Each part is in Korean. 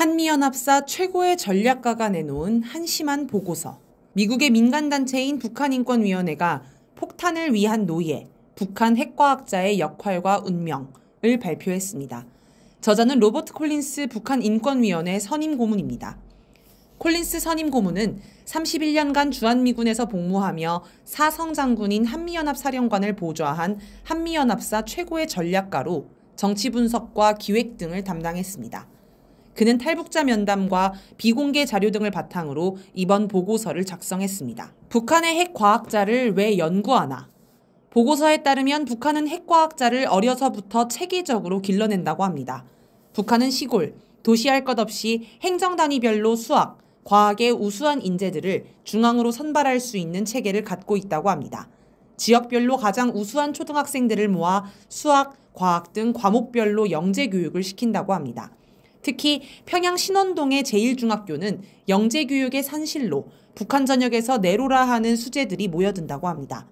한미연합사 최고의 전략가가 내놓은 한심한 보고서. 미국의 민간단체인 북한인권위원회가 폭탄을 위한 노예, 북한 핵과학자의 역할과 운명을 발표했습니다. 저자는 로버트 콜린스 북한인권위원회 선임고문입니다. 콜린스 선임고문은 31년간 주한미군에서 복무하며 사성장군인 한미연합사령관을 보좌한 한미연합사 최고의 전략가로 정치분석과 기획 등을 담당했습니다. 그는 탈북자 면담과 비공개 자료 등을 바탕으로 이번 보고서를 작성했습니다. 북한의 핵과학자를 왜 연구하나? 보고서에 따르면 북한은 핵과학자를 어려서부터 체계적으로 길러낸다고 합니다. 북한은 시골, 도시 할 것 없이 행정단위별로 수학, 과학의 우수한 인재들을 중앙으로 선발할 수 있는 체계를 갖고 있다고 합니다. 지역별로 가장 우수한 초등학생들을 모아 수학, 과학 등 과목별로 영재교육을 시킨다고 합니다. 특히 평양 신원동의 제1중학교는 영재교육의 산실로 북한 전역에서 내로라 하는 수재들이 모여든다고 합니다.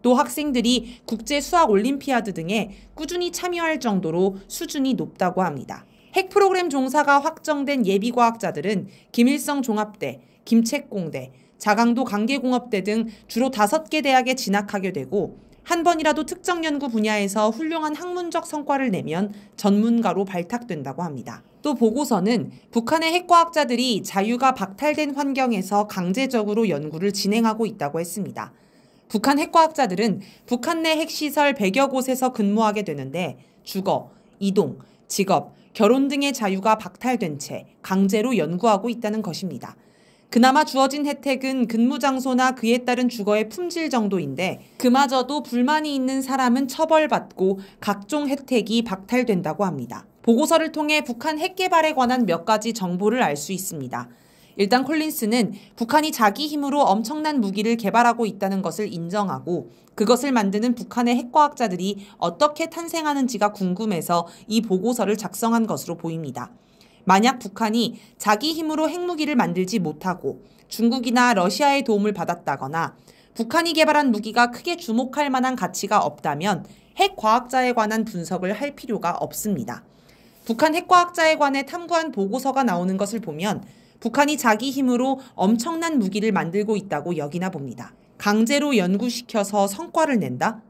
또 학생들이 국제수학올림피아드 등에 꾸준히 참여할 정도로 수준이 높다고 합니다. 핵 프로그램 종사가 확정된 예비과학자들은 김일성 종합대, 김책공대, 자강도 강계공업대 등 주로 5개 대학에 진학하게 되고 한 번이라도 특정 연구 분야에서 훌륭한 학문적 성과를 내면 전문가로 발탁된다고 합니다. 또 보고서는 북한의 핵과학자들이 자유가 박탈된 환경에서 강제적으로 연구를 진행하고 있다고 했습니다. 북한 핵과학자들은 북한 내 핵시설 100여 곳에서 근무하게 되는데 주거, 이동, 직업, 결혼 등의 자유가 박탈된 채 강제로 연구하고 있다는 것입니다. 그나마 주어진 혜택은 근무 장소나 그에 따른 주거의 품질 정도인데 그마저도 불만이 있는 사람은 처벌받고 각종 혜택이 박탈된다고 합니다. 보고서를 통해 북한 핵 개발에 관한 몇 가지 정보를 알 수 있습니다. 일단 콜린스는 북한이 자기 힘으로 엄청난 무기를 개발하고 있다는 것을 인정하고 그것을 만드는 북한의 핵과학자들이 어떻게 탄생하는지가 궁금해서 이 보고서를 작성한 것으로 보입니다. 만약 북한이 자기 힘으로 핵무기를 만들지 못하고 중국이나 러시아의 도움을 받았다거나 북한이 개발한 무기가 크게 주목할 만한 가치가 없다면 핵과학자에 관한 분석을 할 필요가 없습니다. 북한 핵과학자에 관해 탐구한 보고서가 나오는 것을 보면 북한이 자기 힘으로 엄청난 무기를 만들고 있다고 여기나 봅니다. 강제로 연구시켜서 성과를 낸다?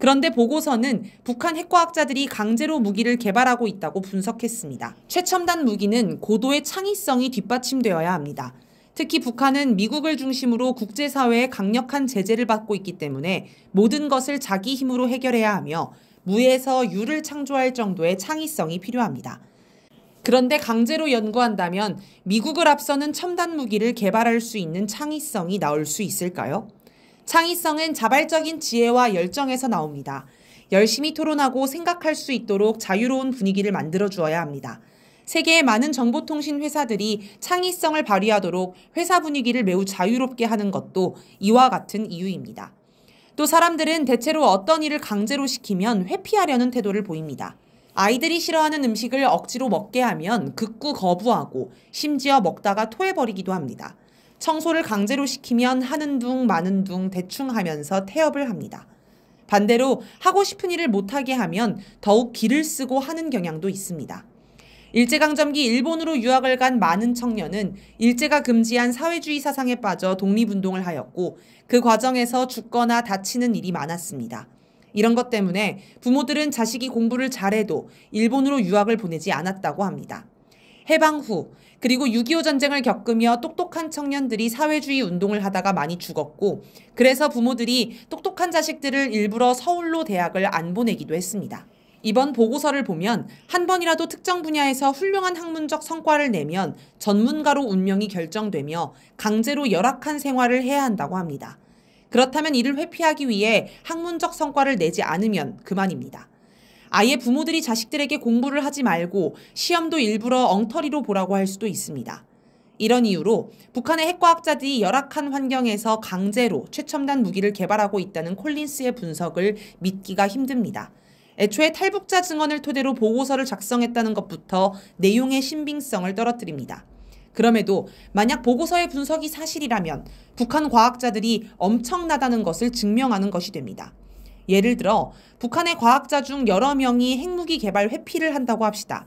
그런데 보고서는 북한 핵과학자들이 강제로 무기를 개발하고 있다고 분석했습니다. 최첨단 무기는 고도의 창의성이 뒷받침되어야 합니다. 특히 북한은 미국을 중심으로 국제사회의 강력한 제재를 받고 있기 때문에 모든 것을 자기 힘으로 해결해야 하며 무에서 유를 창조할 정도의 창의성이 필요합니다. 그런데 강제로 연구한다면 미국을 앞서는 첨단 무기를 개발할 수 있는 창의성이 나올 수 있을까요? 창의성은 자발적인 지혜와 열정에서 나옵니다. 열심히 토론하고 생각할 수 있도록 자유로운 분위기를 만들어주어야 합니다. 세계의 많은 정보통신 회사들이 창의성을 발휘하도록 회사 분위기를 매우 자유롭게 하는 것도 이와 같은 이유입니다. 또 사람들은 대체로 어떤 일을 강제로 시키면 회피하려는 태도를 보입니다. 아이들이 싫어하는 음식을 억지로 먹게 하면 극구 거부하고 심지어 먹다가 토해버리기도 합니다. 청소를 강제로 시키면 하는 둥 마는 둥 대충 하면서 태업을 합니다. 반대로 하고 싶은 일을 못하게 하면 더욱 기를 쓰고 하는 경향도 있습니다. 일제강점기 일본으로 유학을 간 많은 청년은 일제가 금지한 사회주의 사상에 빠져 독립운동을 하였고 그 과정에서 죽거나 다치는 일이 많았습니다. 이런 것 때문에 부모들은 자식이 공부를 잘해도 일본으로 유학을 보내지 않았다고 합니다. 해방 후 그리고 6.25 전쟁을 겪으며 똑똑한 청년들이 사회주의 운동을 하다가 많이 죽었고 그래서 부모들이 똑똑한 자식들을 일부러 서울로 대학을 안 보내기도 했습니다. 이번 보고서를 보면 한 번이라도 특정 분야에서 훌륭한 학문적 성과를 내면 전문가로 운명이 결정되며 강제로 열악한 생활을 해야 한다고 합니다. 그렇다면 이를 회피하기 위해 학문적 성과를 내지 않으면 그만입니다. 아예 부모들이 자식들에게 공부를 하지 말고 시험도 일부러 엉터리로 보라고 할 수도 있습니다. 이런 이유로 북한의 핵과학자들이 열악한 환경에서 강제로 최첨단 무기를 개발하고 있다는 콜린스의 분석을 믿기가 힘듭니다. 애초에 탈북자 증언을 토대로 보고서를 작성했다는 것부터 내용의 신빙성을 떨어뜨립니다. 그럼에도 만약 보고서의 분석이 사실이라면 북한 과학자들이 엄청나다는 것을 증명하는 것이 됩니다. 예를 들어 북한의 과학자 중 여러 명이 핵무기 개발 회피를 한다고 합시다.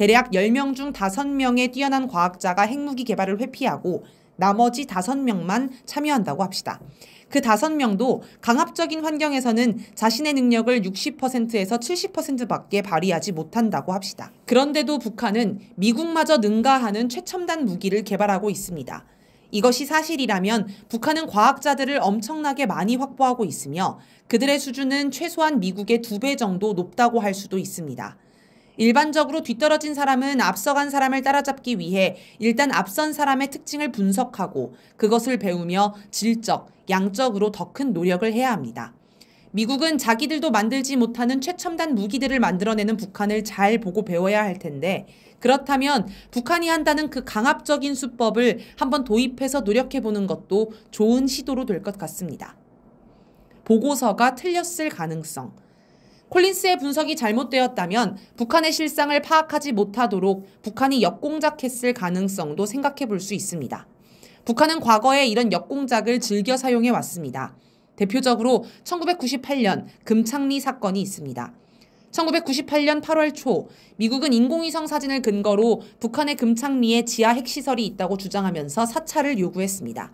대략 10명 중 5명의 뛰어난 과학자가 핵무기 개발을 회피하고 나머지 5명만 참여한다고 합시다. 그 5명도 강압적인 환경에서는 자신의 능력을 60%에서 70%밖에 발휘하지 못한다고 합시다. 그런데도 북한은 미국마저 능가하는 최첨단 무기를 개발하고 있습니다. 이것이 사실이라면 북한은 과학자들을 엄청나게 많이 확보하고 있으며 그들의 수준은 최소한 미국의 2배 정도 높다고 할 수도 있습니다. 일반적으로 뒤떨어진 사람은 앞서간 사람을 따라잡기 위해 일단 앞선 사람의 특징을 분석하고 그것을 배우며 질적, 양적으로 더 큰 노력을 해야 합니다. 미국은 자기들도 만들지 못하는 최첨단 무기들을 만들어내는 북한을 잘 보고 배워야 할 텐데 그렇다면 북한이 한다는 그 강압적인 수법을 한번 도입해서 노력해보는 것도 좋은 시도로 될 것 같습니다. 보고서가 틀렸을 가능성. 콜린스의 분석이 잘못되었다면 북한의 실상을 파악하지 못하도록 북한이 역공작했을 가능성도 생각해볼 수 있습니다. 북한은 과거에 이런 역공작을 즐겨 사용해 왔습니다. 대표적으로 1998년 금창리 사건이 있습니다. 1998년 8월 초 미국은 인공위성 사진을 근거로 북한의 금창리에 지하 핵시설이 있다고 주장하면서 사찰을 요구했습니다.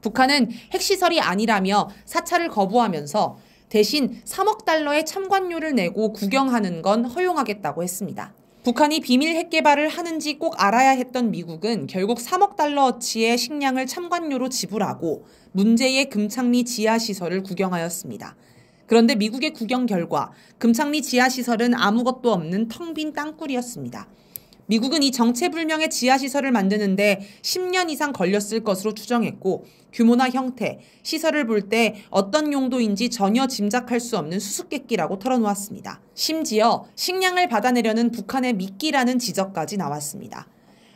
북한은 핵시설이 아니라며 사찰을 거부하면서 대신 3억 달러의 참관료를 내고 구경하는 건 허용하겠다고 했습니다. 북한이 비밀 핵개발을 하는지 꼭 알아야 했던 미국은 결국 3억 달러어치의 식량을 참관료로 지불하고 문제의 금창리 지하시설을 구경하였습니다. 그런데 미국의 구경 결과 금창리 지하시설은 아무것도 없는 텅 빈 땅굴이었습니다. 미국은 이 정체불명의 지하시설을 만드는데 10년 이상 걸렸을 것으로 추정했고 규모나 형태, 시설을 볼 때 어떤 용도인지 전혀 짐작할 수 없는 수수께끼라고 털어놓았습니다. 심지어 식량을 받아내려는 북한의 미끼라는 지적까지 나왔습니다.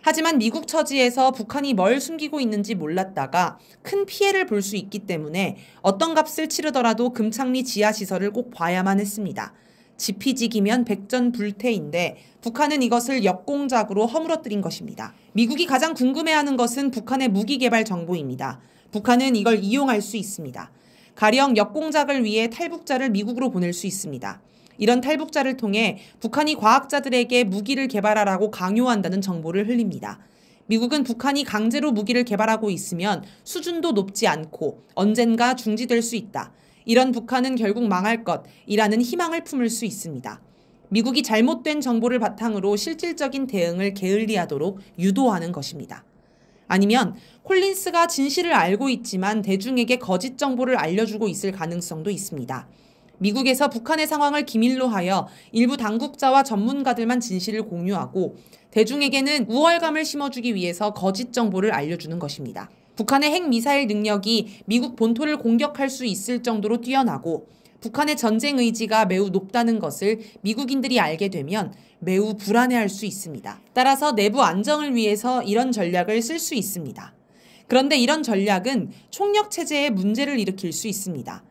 하지만 미국 처지에서 북한이 뭘 숨기고 있는지 몰랐다가 큰 피해를 볼 수 있기 때문에 어떤 값을 치르더라도 금창리 지하시설을 꼭 봐야만 했습니다. 지피지기면 백전불태인데 북한은 이것을 역공작으로 허물어뜨린 것입니다. 미국이 가장 궁금해하는 것은 북한의 무기 개발 정보입니다. 북한은 이걸 이용할 수 있습니다. 가령 역공작을 위해 탈북자를 미국으로 보낼 수 있습니다. 이런 탈북자를 통해 북한이 과학자들에게 무기를 개발하라고 강요한다는 정보를 흘립니다. 미국은 북한이 강제로 무기를 개발하고 있으면 수준도 높지 않고 언젠가 중지될 수 있다. 이런 북한은 결국 망할 것이라는 희망을 품을 수 있습니다. 미국이 잘못된 정보를 바탕으로 실질적인 대응을 게을리하도록 유도하는 것입니다. 아니면 콜린스가 진실을 알고 있지만 대중에게 거짓 정보를 알려주고 있을 가능성도 있습니다. 미국에서 북한의 상황을 기밀로 하여 일부 당국자와 전문가들만 진실을 공유하고 대중에게는 우월감을 심어주기 위해서 거짓 정보를 알려주는 것입니다. 북한의 핵미사일 능력이 미국 본토를 공격할 수 있을 정도로 뛰어나고 북한의 전쟁 의지가 매우 높다는 것을 미국인들이 알게 되면 매우 불안해할 수 있습니다. 따라서 내부 안정을 위해서 이런 전략을 쓸 수 있습니다. 그런데 이런 전략은 총력체제에 문제를 일으킬 수 있습니다.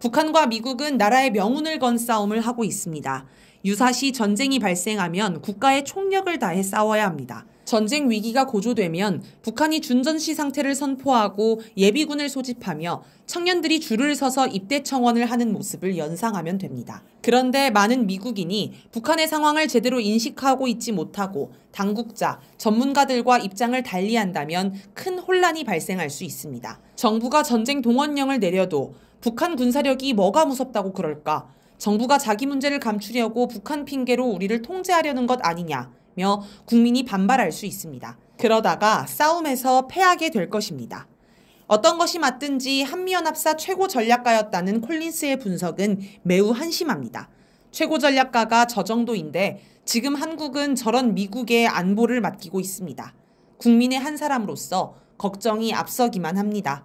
북한과 미국은 나라의 명운을 건 싸움을 하고 있습니다. 유사시 전쟁이 발생하면 국가의 총력을 다해 싸워야 합니다. 전쟁 위기가 고조되면 북한이 준전시 상태를 선포하고 예비군을 소집하며 청년들이 줄을 서서 입대 청원을 하는 모습을 연상하면 됩니다. 그런데 많은 미국인이 북한의 상황을 제대로 인식하고 있지 못하고 당국자, 전문가들과 입장을 달리한다면 큰 혼란이 발생할 수 있습니다. 정부가 전쟁 동원령을 내려도 북한 군사력이 뭐가 무섭다고 그럴까? 정부가 자기 문제를 감추려고 북한 핑계로 우리를 통제하려는 것 아니냐? 며 국민이 반발할 수 있습니다. 그러다가 싸움에서 패하게 될 것입니다. 어떤 것이 맞든지 한미연합사 최고 전략가였다는 콜린스의 분석은 매우 한심합니다. 최고 전략가가 저 정도인데 지금 한국은 저런 미국의 안보를 맡기고 있습니다. 국민의 한 사람으로서 걱정이 앞서기만 합니다.